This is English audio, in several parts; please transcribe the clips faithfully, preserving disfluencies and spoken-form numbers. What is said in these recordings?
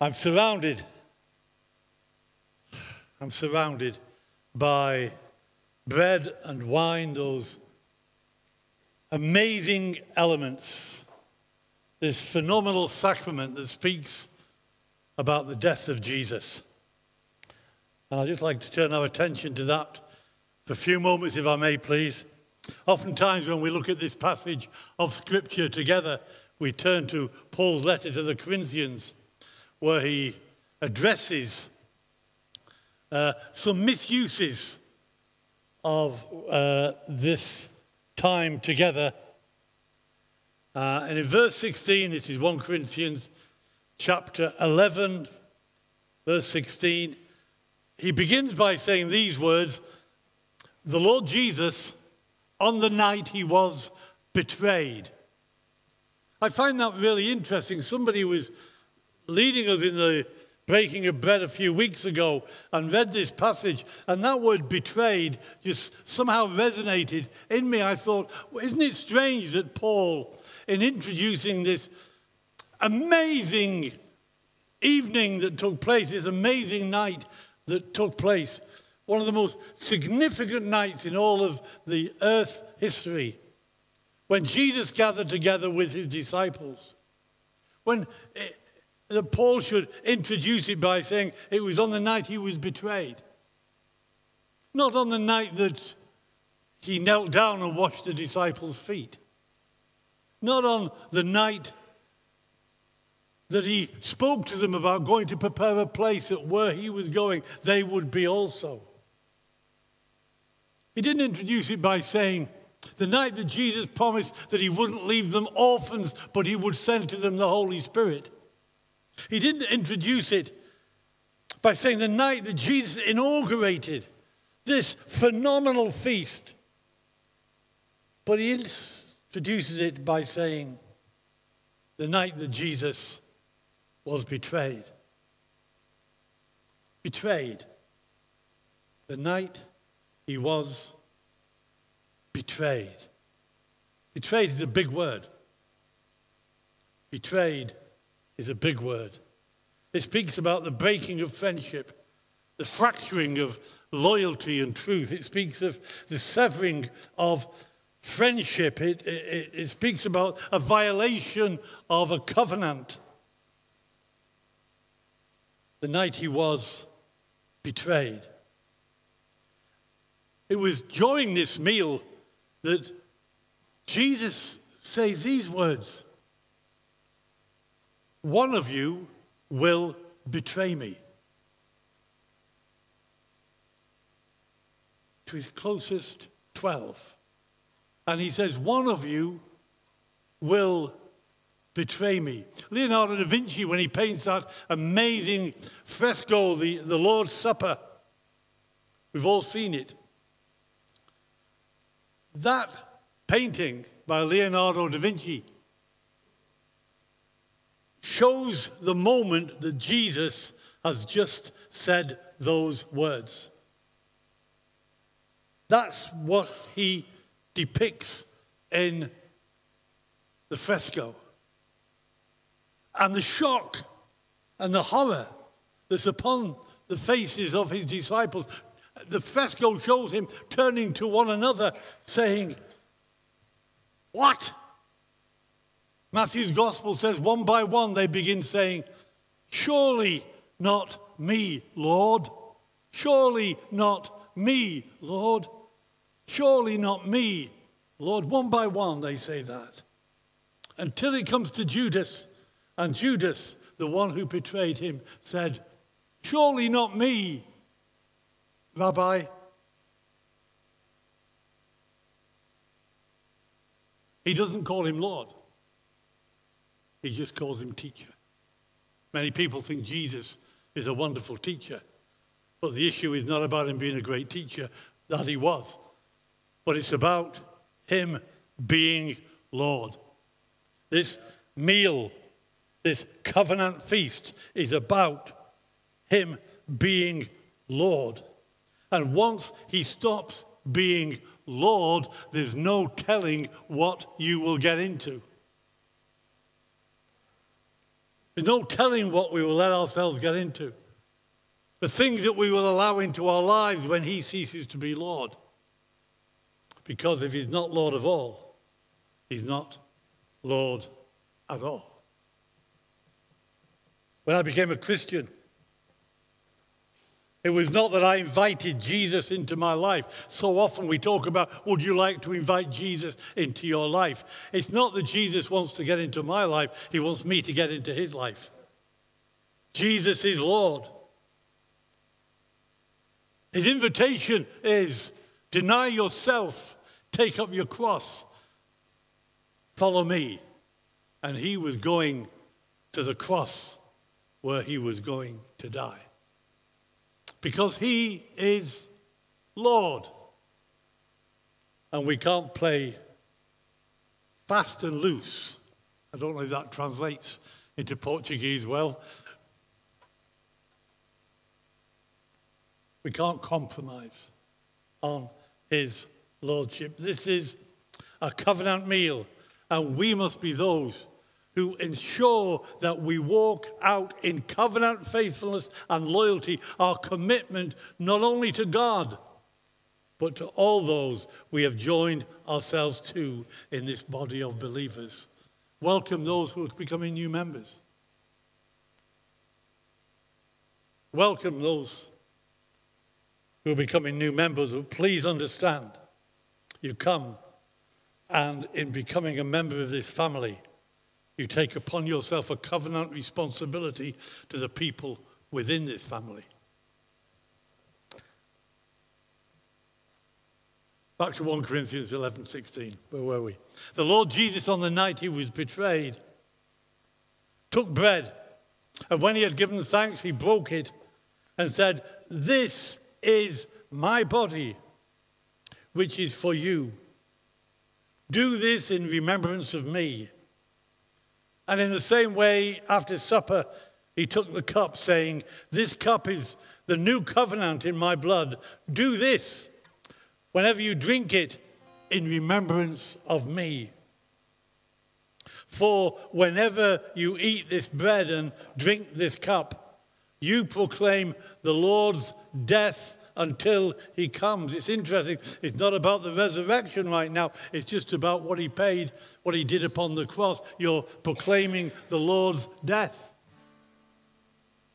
I'm surrounded. I'm surrounded by bread and wine, those amazing elements, this phenomenal sacrament that speaks about the death of Jesus. And I'd just like to turn our attention to that for a few moments, if I may, please. Oftentimes when we look at this passage of Scripture together, we turn to Paul's letter to the Corinthians, where he addresses uh, some misuses of uh, this time together. Uh, and in verse sixteen, this is First Corinthians chapter eleven, verse sixteen, he begins by saying these words, "The Lord Jesus, on the night he was betrayed." I find that really interesting. Somebody was leading us in the breaking of bread a few weeks ago and read this passage, and that word betrayed just somehow resonated in me. I thought, well, isn't it strange that Paul, in introducing this amazing evening that took place, this amazing night that took place, one of the most significant nights in all of the earth history, when Jesus gathered together with his disciples, when it, that Paul should introduce it by saying it was on the night he was betrayed. Not on the night that he knelt down and washed the disciples' feet. Not on the night that he spoke to them about going to prepare a place that where he was going, they would be also. He didn't introduce it by saying, the night that Jesus promised that he wouldn't leave them orphans, but he would send to them the Holy Spirit. He didn't introduce it by saying the night that Jesus inaugurated this phenomenal feast. But he introduces it by saying the night that Jesus was betrayed. Betrayed. The night he was betrayed. Betrayed is a big word. Betrayed is a big word. It speaks about the breaking of friendship, the fracturing of loyalty and truth. It speaks of the severing of friendship. It, it, it speaks about a violation of a covenant. The night he was betrayed. It was during this meal that Jesus says these words, "One of you will betray me." To his closest twelve. And he says, one of you will betray me. Leonardo da Vinci, when he paints that amazing fresco, the, the Lord's Supper, we've all seen it. That painting by Leonardo da Vinci shows the moment that Jesus has just said those words. That's what he depicts in the fresco. And the shock and the horror that's upon the faces of his disciples. The fresco shows him turning to one another, saying, "What?" Matthew's gospel says one by one they begin saying, "Surely not me, Lord. Surely not me, Lord. Surely not me, Lord." One by one they say that. Until it comes to Judas. And Judas, the one who betrayed him, said, "Surely not me, Rabbi." He doesn't call him Lord. He just calls him teacher. Many people think Jesus is a wonderful teacher, but the issue is not about him being a great teacher, that he was, but it's about him being Lord. This meal, this covenant feast, is about him being Lord. And once he stops being Lord, there's no telling what you will get into. There's no telling what we will let ourselves get into. The things that we will allow into our lives when he ceases to be Lord. Because if he's not Lord of all, he's not Lord at all. When I became a Christian, it was not that I invited Jesus into my life. So often we talk about, would you like to invite Jesus into your life? It's not that Jesus wants to get into my life. He wants me to get into his life. Jesus is Lord. His invitation is, deny yourself, take up your cross, follow me. And he was going to the cross where he was going to die. Because he is Lord. And we can't play fast and loose. I don't know if that translates into Portuguese well. We can't compromise on his lordship. This is a covenant meal, and we must be those who ensure that we walk out in covenant faithfulness and loyalty, our commitment not only to God, but to all those we have joined ourselves to in this body of believers. Welcome those who are becoming new members. Welcome those who are becoming new members, but please understand, you come, and in becoming a member of this family, you take upon yourself a covenant responsibility to the people within this family. Back to First Corinthians eleven sixteen. Where were we? The Lord Jesus, on the night he was betrayed, took bread, and when he had given thanks, he broke it and said, "This is my body, which is for you. Do this in remembrance of me." And in the same way, after supper, he took the cup, saying, "This cup is the new covenant in my blood. Do this, whenever you drink it, in remembrance of me. For whenever you eat this bread and drink this cup, you proclaim the Lord's death until he comes." It's interesting. It's not about the resurrection right now. It's just about what he paid, what he did upon the cross. You're proclaiming the Lord's death.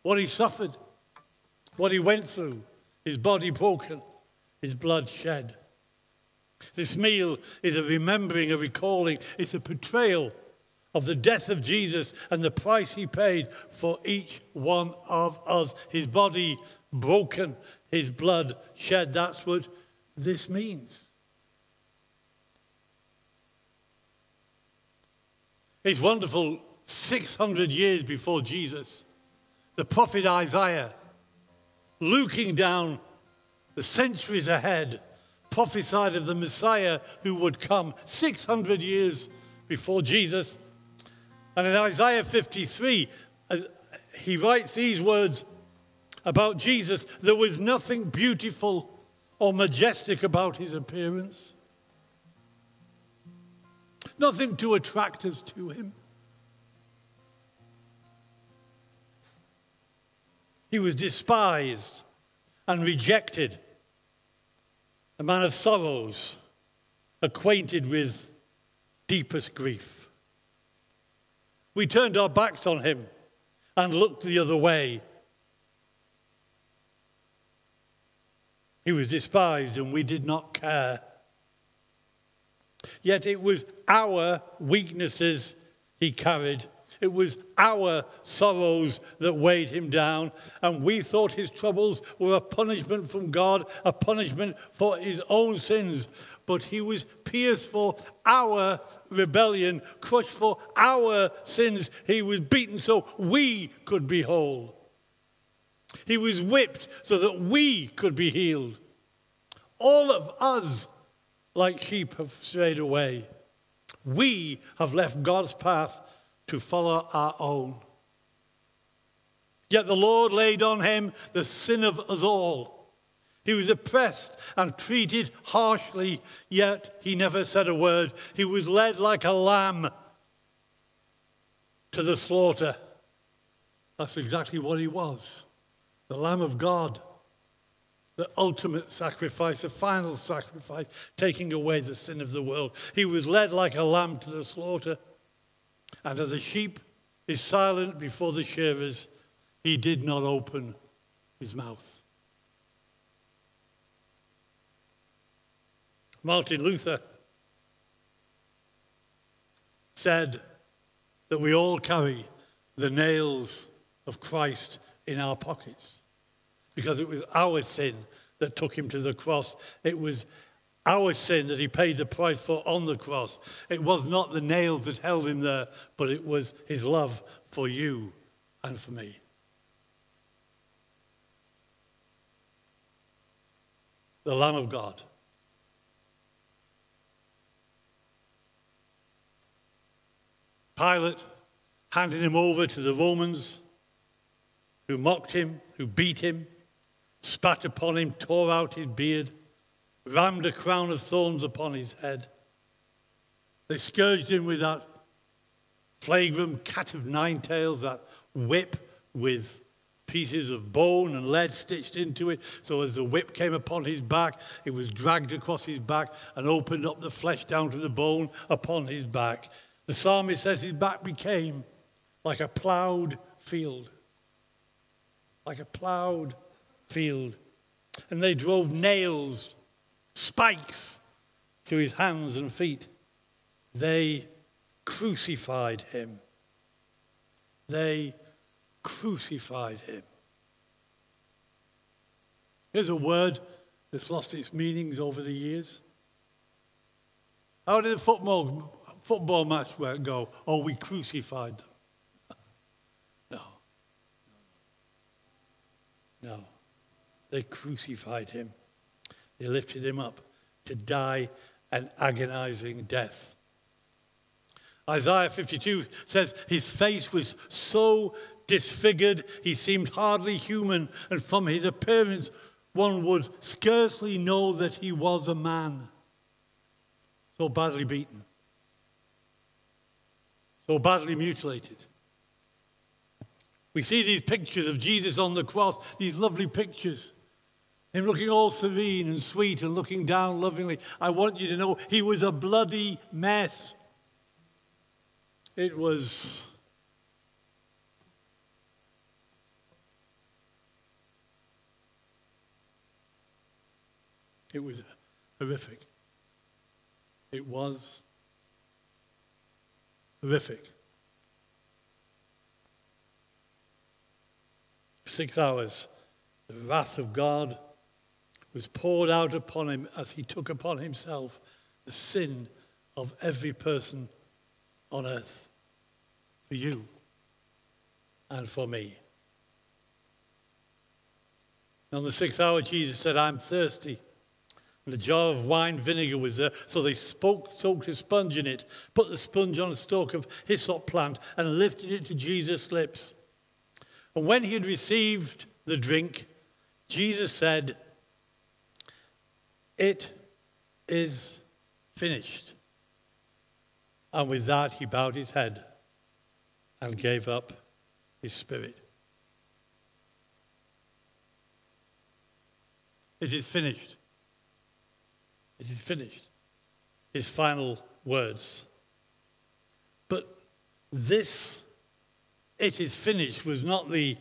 What he suffered, what he went through, his body broken, his blood shed. This meal is a remembering, a recalling. It's a portrayal of the death of Jesus and the price he paid for each one of us. His body broken, his blood shed. That's what this means. It's wonderful. six hundred years before Jesus, the prophet Isaiah, looking down the centuries ahead, prophesied of the Messiah who would come six hundred years before Jesus. And in Isaiah fifty-three, he writes these words about Jesus: "There was nothing beautiful or majestic about his appearance, nothing to attract us to him. He was despised and rejected, a man of sorrows, acquainted with deepest grief. We turned our backs on him and looked the other way. He was despised and we did not care. Yet it was our weaknesses he carried. It was our sorrows that weighed him down. And we thought his troubles were a punishment from God, a punishment for his own sins. But he was pierced for our rebellion, crushed for our sins. He was beaten so we could be whole. He was whipped so that we could be healed. All of us, like sheep, have strayed away. We have left God's path to follow our own. Yet the Lord laid on him the sin of us all. He was oppressed and treated harshly, yet he never said a word. He was led like a lamb to the slaughter, That's exactly what he was. The Lamb of God. The ultimate sacrifice, the final sacrifice, taking away the sin of the world. He was led like a lamb to the slaughter. And as a sheep is silent before the shearers, he did not open his mouth. Martin Luther said that we all carry the nails of Christ in our pockets, because it was our sin that took him to the cross. It was our sin that he paid the price for on the cross. It was not the nails that held him there, but it was his love for you and for me. The Lamb of God. Pilate handed him over to the Romans, who mocked him, who beat him, spat upon him, tore out his beard, rammed a crown of thorns upon his head. They scourged him with that flagrant cat of nine tails, that whip with pieces of bone and lead stitched into it. So as the whip came upon his back, it was dragged across his back and opened up the flesh down to the bone upon his back. The psalmist says his back became like a ploughed field. Like a ploughed field. And they drove nails, spikes, through his hands and feet. They crucified him. They crucified him. Here's a word that's lost its meanings over the years. How did the football, football match go? Oh, we crucified them. No, they crucified him. They lifted him up to die an agonizing death. Isaiah fifty-two says his face was so disfigured he seemed hardly human, and from his appearance one would scarcely know that he was a man. So badly beaten, so badly mutilated. We see these pictures of Jesus on the cross, these lovely pictures. Him looking all serene and sweet and looking down lovingly. I want you to know he was a bloody mess. It was It was horrific. It was horrific. Six hours, the wrath of God was poured out upon him as he took upon himself the sin of every person on earth, for you and for me. And on the sixth hour, Jesus said, "I'm thirsty." And a jar of wine vinegar was there, so they spoke, soaked a sponge in it, put the sponge on a stalk of hyssop plant, and lifted it to Jesus' lips. And when he had received the drink, Jesus said, "It is finished." And with that, he bowed his head and gave up his spirit. It is finished. It is finished. His final words. But this "it is finished" was not the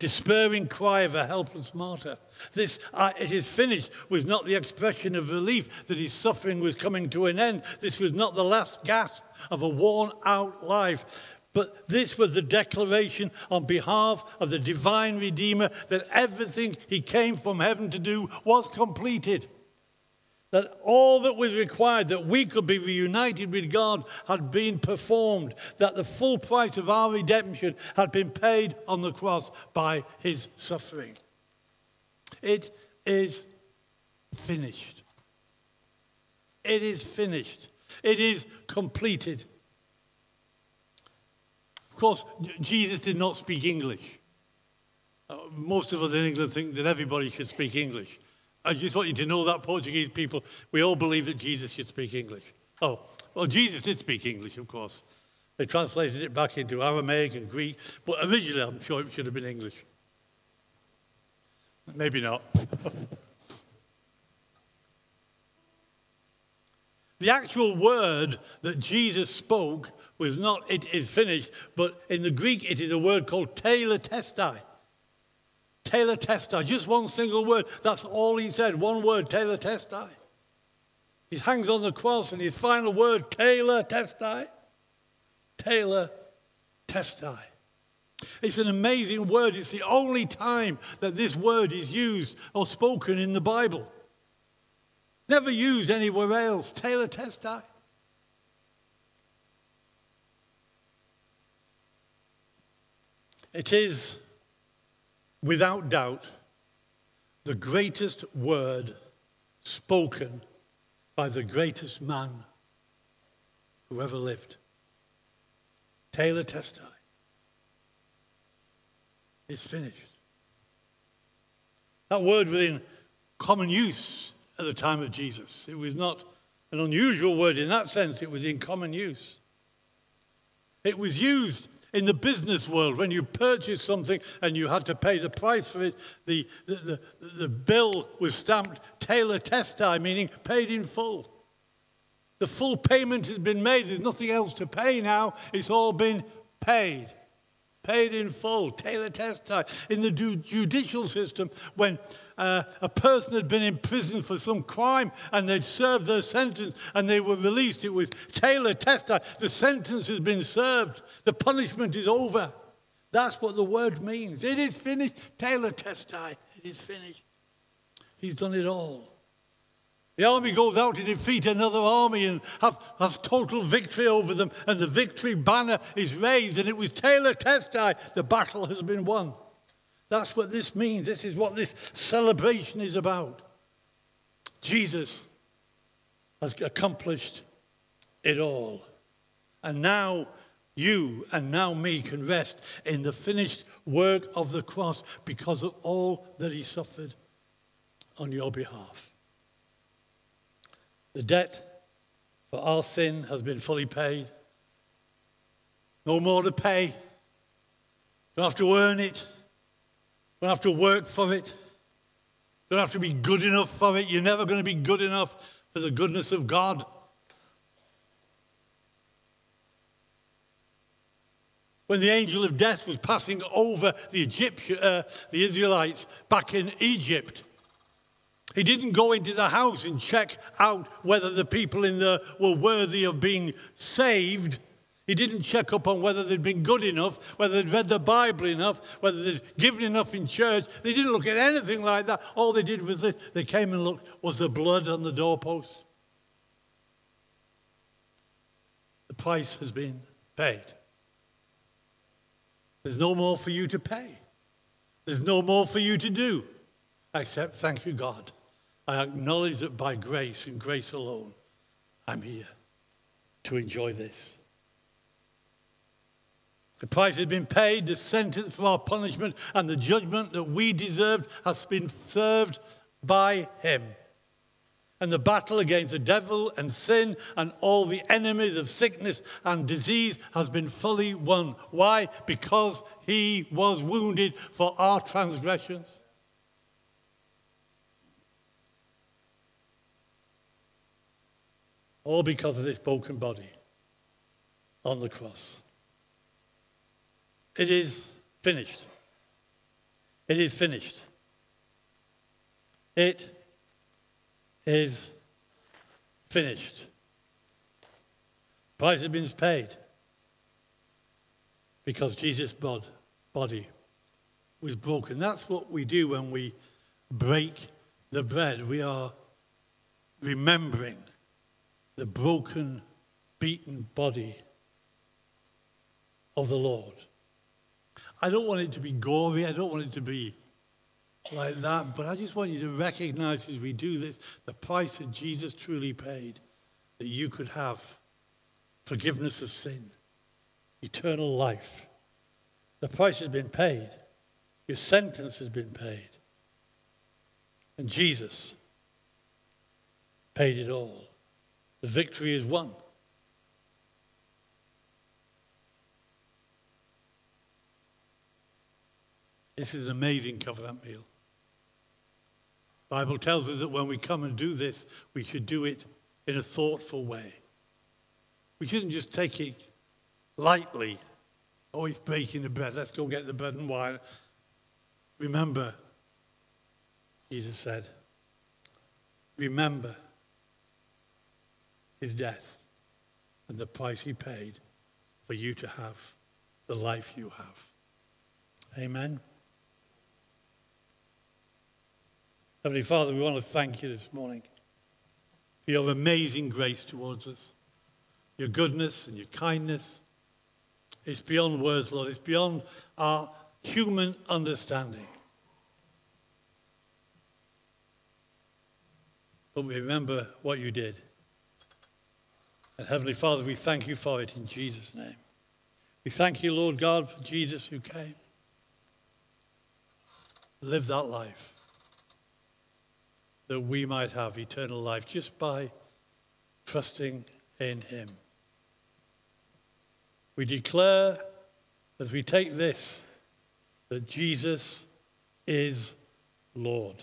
despairing cry of a helpless martyr. This uh, "it is finished" was not the expression of relief that his suffering was coming to an end. This was not the last gasp of a worn-out life. But this was the declaration on behalf of the divine Redeemer that everything he came from heaven to do was completed. That all that was required, that we could be reunited with God, had been performed. That the full price of our redemption had been paid on the cross by his suffering. It is finished. It is finished. It is completed. Of course, Jesus did not speak English. Most of us in England think that everybody should speak English. I just want you to know that, Portuguese people, we all believe that Jesus should speak English. Oh, well, Jesus did speak English, of course. They translated it back into Aramaic and Greek, but originally I'm sure it should have been English. Maybe not. The actual word that Jesus spoke was not "it is finished," but in the Greek it is a word called tetelestai. Tetelestai, just one single word. That's all he said, one word, tetelestai. He hangs on the cross and his final word, tetelestai. Tetelestai. It's an amazing word. It's the only time that this word is used or spoken in the Bible. Never used anywhere else. Tetelestai. It is, without doubt, the greatest word spoken by the greatest man who ever lived. Tetelestai. It's finished. That word was in common use at the time of Jesus. It was not an unusual word in that sense. It was in common use. It was used in the business world when you purchased something and you had to pay the price for it. The, the, the, the bill was stamped tetelestai, meaning paid in full. The full payment has been made. There's nothing else to pay now. It's all been paid. Paid in full, tetelestai. In the judicial system, when uh, a person had been in prison for some crime and they'd served their sentence and they were released, it was tetelestai. The sentence has been served. The punishment is over. That's what the word means. It is finished, tetelestai. It is finished. He's done it all. The army goes out to defeat another army and have, has total victory over them, and the victory banner is raised, and it was tetelestai. The battle has been won. That's what this means. This is what this celebration is about. Jesus has accomplished it all. And now you and now me can rest in the finished work of the cross because of all that he suffered on your behalf. The debt for our sin has been fully paid. No more to pay. Don't have to earn it. Don't have to work for it. Don't have to be good enough for it. You're never going to be good enough for the goodness of God. When the angel of death was passing over the Egyptian, uh, the Israelites back in Egypt, he didn't go into the house and check out whether the people in there were worthy of being saved. He didn't check up on whether they'd been good enough, whether they'd read the Bible enough, whether they'd given enough in church. They didn't look at anything like that. All they did was this. They came and looked. Was there blood on the doorpost? The price has been paid. There's no more for you to pay. There's no more for you to do. Except, thank you, God. I acknowledge that by grace and grace alone, I'm here to enjoy this. The price has been paid, the sentence for our punishment, and the judgment that we deserved has been served by him. And the battle against the devil and sin and all the enemies of sickness and disease has been fully won. Why? Because he was wounded for our transgressions. All because of this broken body on the cross. It is finished. It is finished. It is finished. Price has been paid because Jesus' body was broken. That's what we do when we break the bread. We are remembering the broken, beaten body of the Lord. I don't want it to be gory. I don't want it to be like that. But I just want you to recognize as we do this, the price that Jesus truly paid, that you could have forgiveness of sin, eternal life. The price has been paid. Your sentence has been paid. And Jesus paid it all. The victory is won. This is an amazing covenant meal. The Bible tells us that when we come and do this, we should do it in a thoughtful way. We shouldn't just take it lightly. Oh, it's baking the bread. Let's go get the bread and wine. Remember, Jesus said, remember his death and the price he paid for you to have the life you have. Amen. Heavenly Father, we want to thank you this morning for your amazing grace towards us, your goodness and your kindness. It's beyond words, Lord. It's beyond our human understanding. But we remember what you did. And Heavenly Father, we thank you for it in Jesus' name. We thank you, Lord God, for Jesus who came. Live that life that we might have eternal life just by trusting in him. We declare as we take this that Jesus is Lord.